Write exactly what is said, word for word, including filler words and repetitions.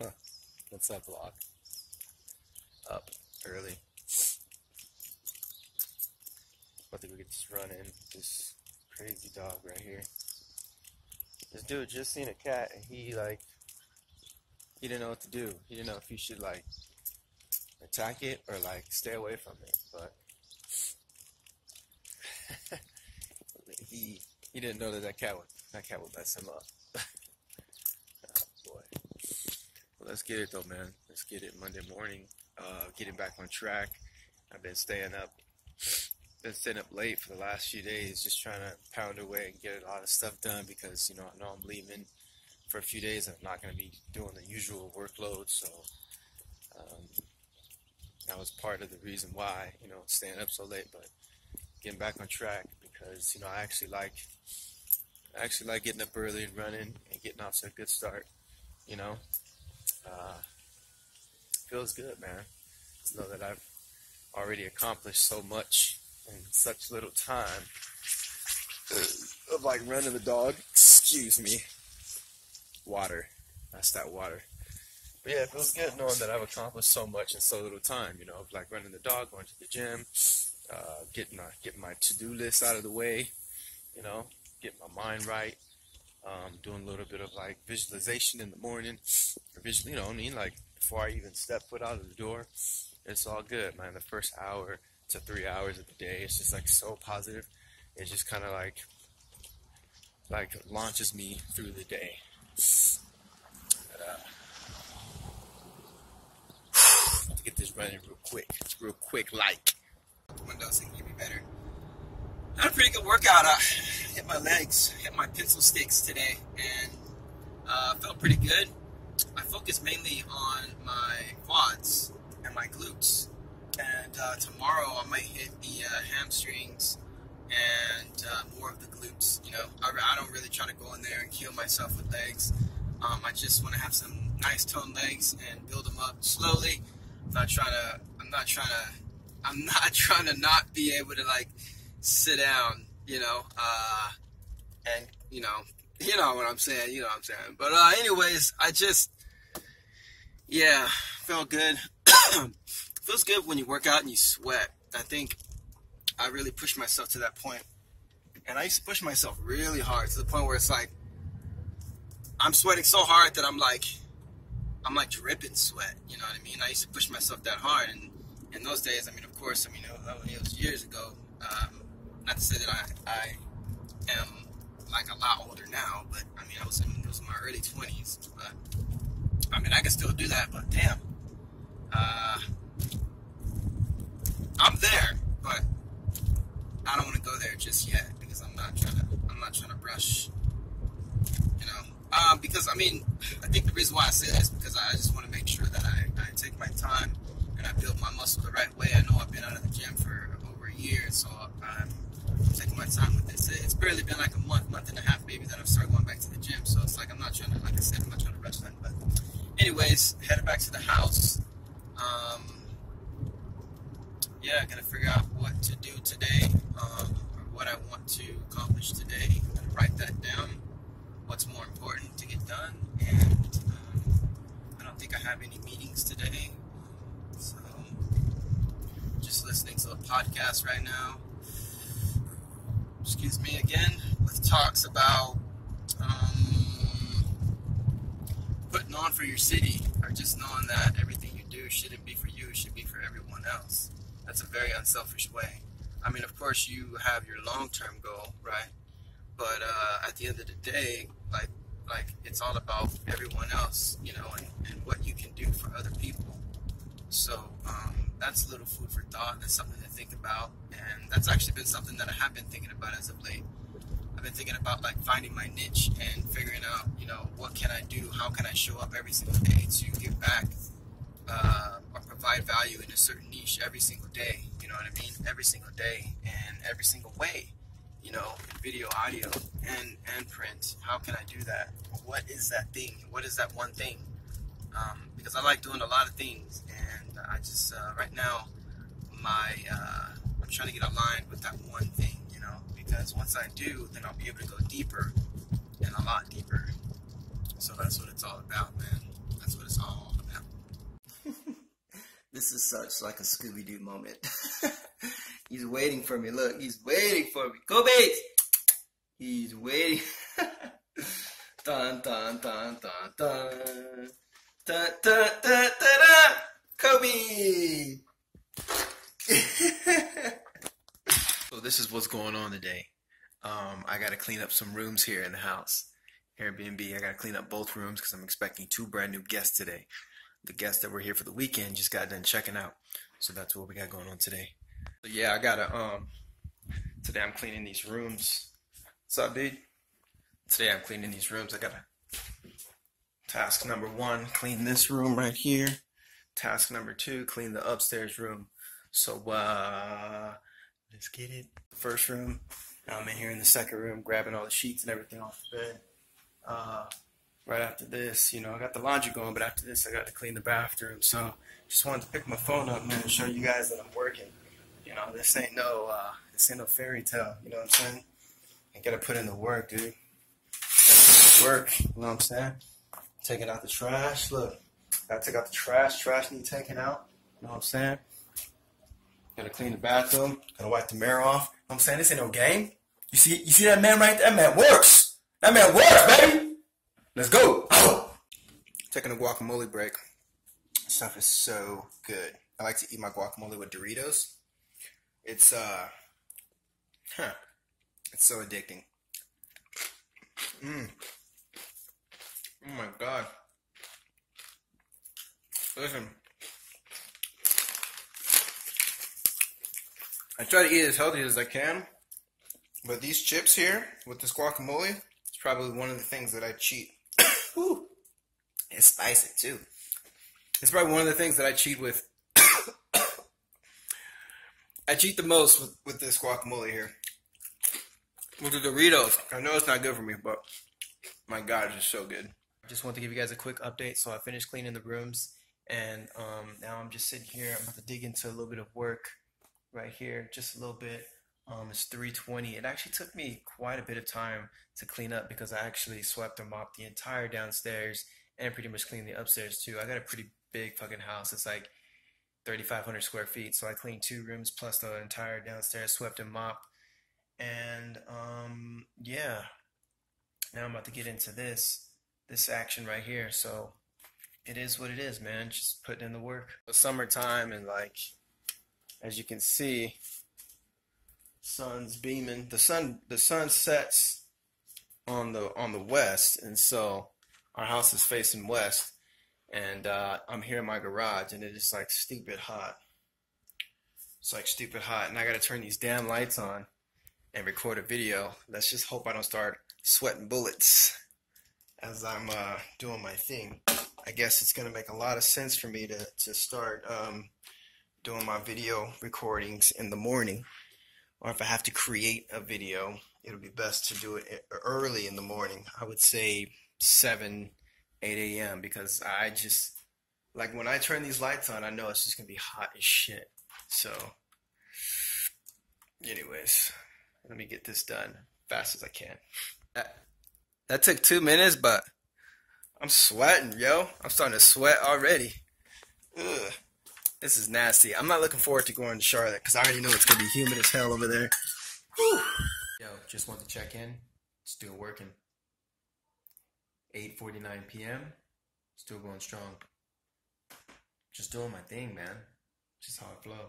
Huh. What's that block? Up early. I think we could just run in this crazy dog right here. This dude just seen a cat and he like he didn't know what to do. He didn't know if he should like attack it or like stay away from it, but he he didn't know that that cat would that cat would mess him up. Oh boy. Well, let's get it though, man. Let's get it Monday morning. Uh, getting back on track. I've been staying up. Been sitting up late for the last few days, just trying to pound away and get a lot of stuff done because, you know, I know I'm leaving for a few days and I'm not going to be doing the usual workload, so um, that was part of the reason why, you know, staying up so late, but getting back on track because, you know, I actually like, I actually like getting up early and running and getting off to a good start, you know, uh, feels good, man, to know that I've already accomplished so much in such little time of like running the dog. Excuse me. Water. That's that water. But yeah, it feels good knowing that I've accomplished so much in so little time, you know, like running the dog, going to the gym, uh, getting, uh, getting my to-do list out of the way, you know, getting my mind right, um, doing a little bit of like visualization in the morning, or visual, you know what I mean, like before I even step foot out of the door. It's all good, man. The first hour to three hours of the day, it's just like so positive. It just kind of like, like launches me through the day. But, uh, to get this running real quick, real quick, like the windows can give me better. I had a pretty good workout. I hit my legs, hit my pencil sticks today, and uh, felt pretty good. I focused mainly on my quads and my glutes, and uh, tomorrow I might hit the uh, hamstrings and uh, more of the glutes. You know, I, I don't really try to go in there and kill myself with legs. Um, I just want to have some nice toned legs and build them up slowly. I'm not trying to. I'm not trying to. I'm not trying to not be able to like sit down. You know, uh, and you know, you know what I'm saying. You know what I'm saying. But uh, anyways, I just yeah felt good. Feels good when you work out and you sweat. I think I really pushed myself to that point. And I used to push myself really hard to the point where it's like, I'm sweating so hard that I'm like, I'm like dripping sweat. You know what I mean? I used to push myself that hard. And in those days, I mean, of course, I mean, it was years ago. Um, not to say that I, I am like a lot older now, but I mean, I was, I mean, it was in my early twenties. But I mean, I can still do that, but damn. Uh, I'm there, but I don't want to go there just yet because I'm not trying to. I'm not trying to rush, you know. Uh, because I mean, I think the reason why I say that is because I just want to make sure that I, I take my time and I build my muscle the right way. I know I've been out of the gym for over a year, so I'm taking my time with this. It's barely been like a month, month and a half, maybe, that I've started going back to the gym. So it's like I'm not trying to. Like I said, I'm not trying to rush that. But anyways, headed back to the house. Um, yeah, I'm gonna figure out what to do today, um, or what I want to accomplish today. I'm gonna write that down, what's more important to get done, and um, I don't think I have any meetings today, so just listening to a podcast right now, excuse me again, with talks about um, putting on for your city, or just knowing that everything shouldn't be for you, it should be for everyone else. That's a very unselfish way. I mean, of course, you have your long-term goal, right? But uh, at the end of the day, like, like it's all about everyone else, you know, and, and what you can do for other people. So um, that's a little food for thought. That's something to think about, and that's actually been something that I have been thinking about as of late. I've been thinking about like finding my niche and figuring out, you know, what can I do? How can I show up every single day to give back? Uh, or provide value in a certain niche every single day, you know what I mean? Every single day and every single way, you know, video, audio, and, and print. How can I do that? What is that thing? What is that one thing? Um, because I like doing a lot of things, and I just, uh, right now, my, uh, I'm trying to get aligned with that one thing, you know, because once I do, then I'll be able to go deeper and a lot deeper. So that's what it's all about, man. That's what it's all about. This is such like a Scooby-Doo moment. He's waiting for me. Look, he's waiting for me. Go Bates! He's waiting. Dun, dun, dun, dun, dun. Dun, dun, dun, dun, dun. Kobe! So this is what's going on today. Um, I got to clean up some rooms here in the house. Airbnb, I got to clean up both rooms because I'm expecting two brand new guests today. The guests that were here for the weekend just got done checking out. So that's what we got going on today. So yeah, I got to, um, today I'm cleaning these rooms. What's up, dude? Today I'm cleaning these rooms. I got to, task number one, clean this room right here. Task number two, clean the upstairs room. So uh, let's get it. The first room. I'm in here in the second room, grabbing all the sheets and everything off the bed. Uh, right after this, you know, I got the laundry going, but after this, I got to clean the bathroom. So, just wanted to pick my phone up, man, and show you guys that I'm working. You know, this ain't no, uh, this ain't no fairy tale. You know what I'm saying? I gotta put in the work, dude. Gotta put in the work. You know what I'm saying? Taking out the trash. Look, gotta take out the trash. Trash need taken out. You know what I'm saying? Gotta clean the bathroom. Gotta wipe the mirror off. You know what I'm saying? This ain't no game. You see, you see that man right there? That man works. That man works, baby. Let's go. Oh. Taking a guacamole break. This stuff is so good. I like to eat my guacamole with Doritos. It's uh, huh? It's so addicting. Mmm. Oh my god. Listen. I try to eat as healthy as I can. But these chips here, with this guacamole, it's probably one of the things that I cheat. Ooh, it's spicy too. It's probably one of the things that I cheat with. I cheat the most with, with this guacamole here. With the Doritos. I know it's not good for me, but my god, it's just so good. I just want to give you guys a quick update. So I finished cleaning the rooms, and um, now I'm just sitting here. I'm about to dig into a little bit of work right here, just a little bit. Um, it's three twenty. It actually took me quite a bit of time to clean up because I actually swept and mopped the entire downstairs and pretty much cleaned the upstairs too. I got a pretty big fucking house. It's like thirty-five hundred square feet. So I cleaned two rooms plus the entire downstairs, swept and mopped. And um, yeah, now I'm about to get into this, this action right here. So it is what it is, man. Just putting in the work. It's summertime and like, as you can see, sun's beaming. The sun the sun sets on the on the west, and so our house is facing west, and uh I'm here in my garage, and it is like stupid hot. It's like stupid hot, and I gotta turn these damn lights on and record a video. Let's just hope I don't start sweating bullets as I'm uh doing my thing. I guess it's gonna make a lot of sense for me to, to start um doing my video recordings in the morning. Or if I have to create a video, it'll be best to do it early in the morning. I would say seven, eight A M because I just, like when I turn these lights on, I know it's just going to be hot as shit. So, anyways, let me get this done fast as I can. That, that took two minutes, but I'm sweating, yo. I'm starting to sweat already. Ugh. This is nasty. I'm not looking forward to going to Charlotte because I already know it's going to be humid as hell over there. Whew. Yo, just want to check in. Still working. eight forty-nine P M Still going strong. Just doing my thing, man. Just how I flow.